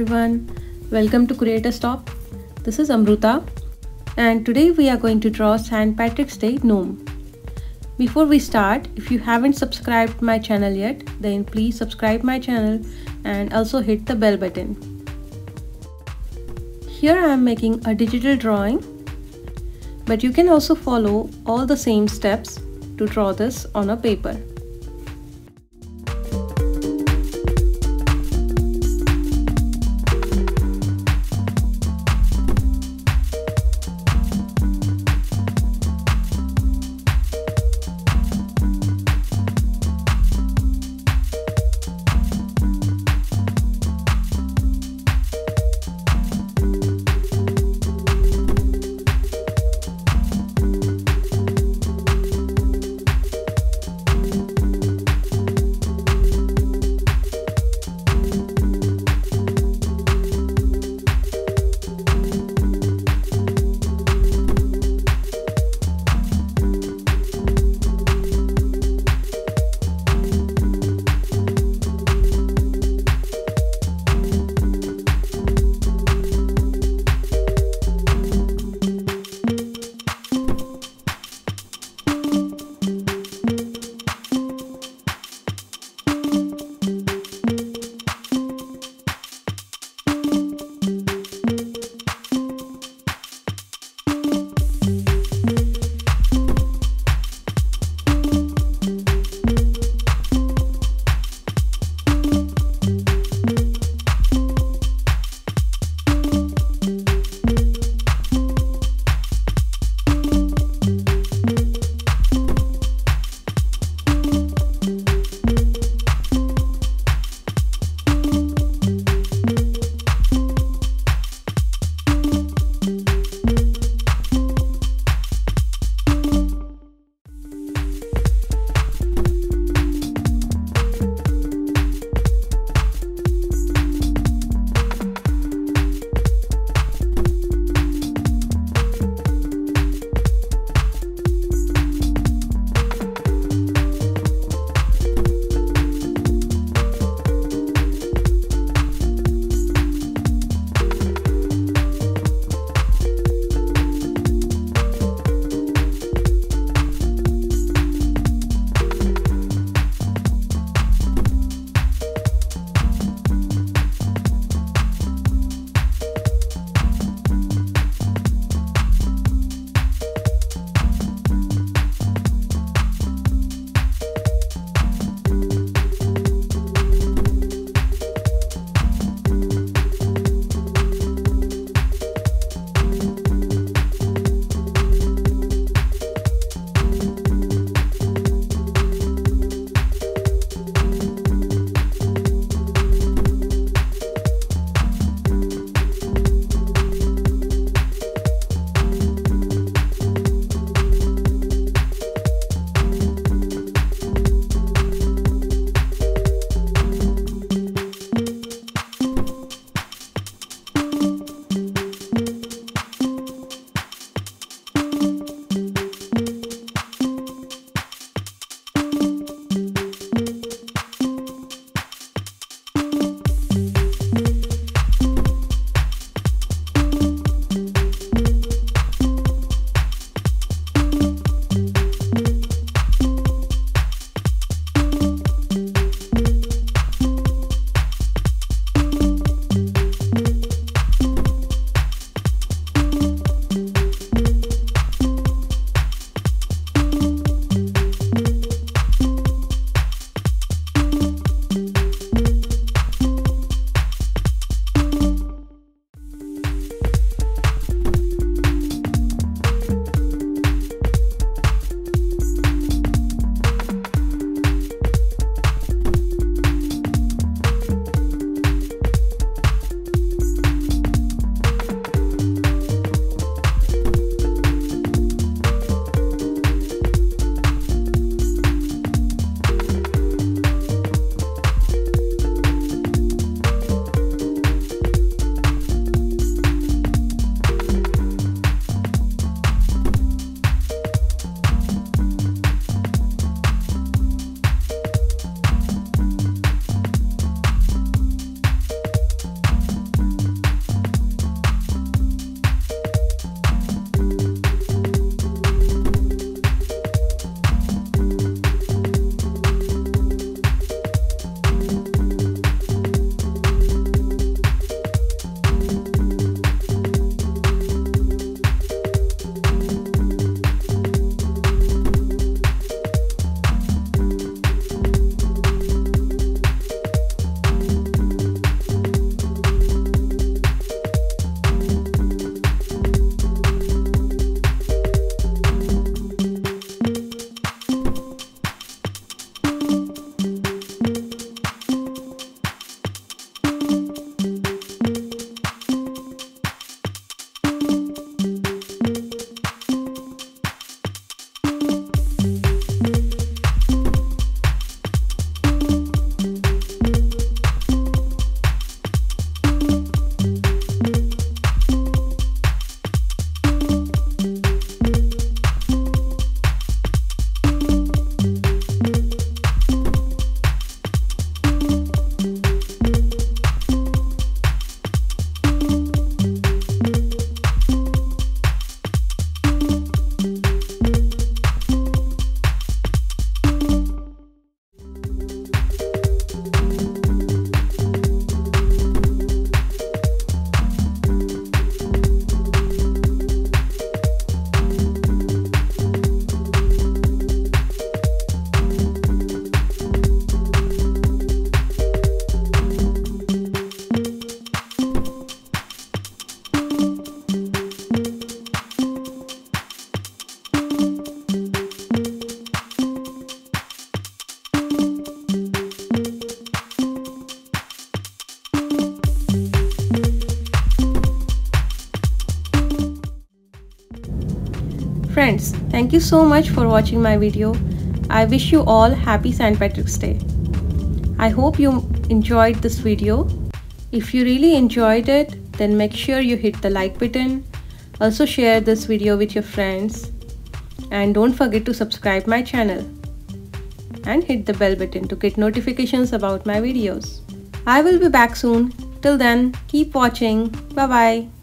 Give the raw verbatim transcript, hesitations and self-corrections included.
everyone, welcome to Creators Stop. This is Amruta and today we are going to draw Saint Patrick's Day gnome. Before we start, if you haven't subscribed my channel yet, then please subscribe my channel and also hit the bell button. Here I am making a digital drawing, but you can also follow all the same steps to draw this on a paper. Friends, thank you so much for watching my video. I wish you all happy Saint Patrick's Day. I hope you enjoyed this video. If you really enjoyed it, then make sure you hit the like button. Also share this video with your friends. And don't forget to subscribe my channel and hit the bell button to get notifications about my videos. I will be back soon. Till then, keep watching. Bye bye.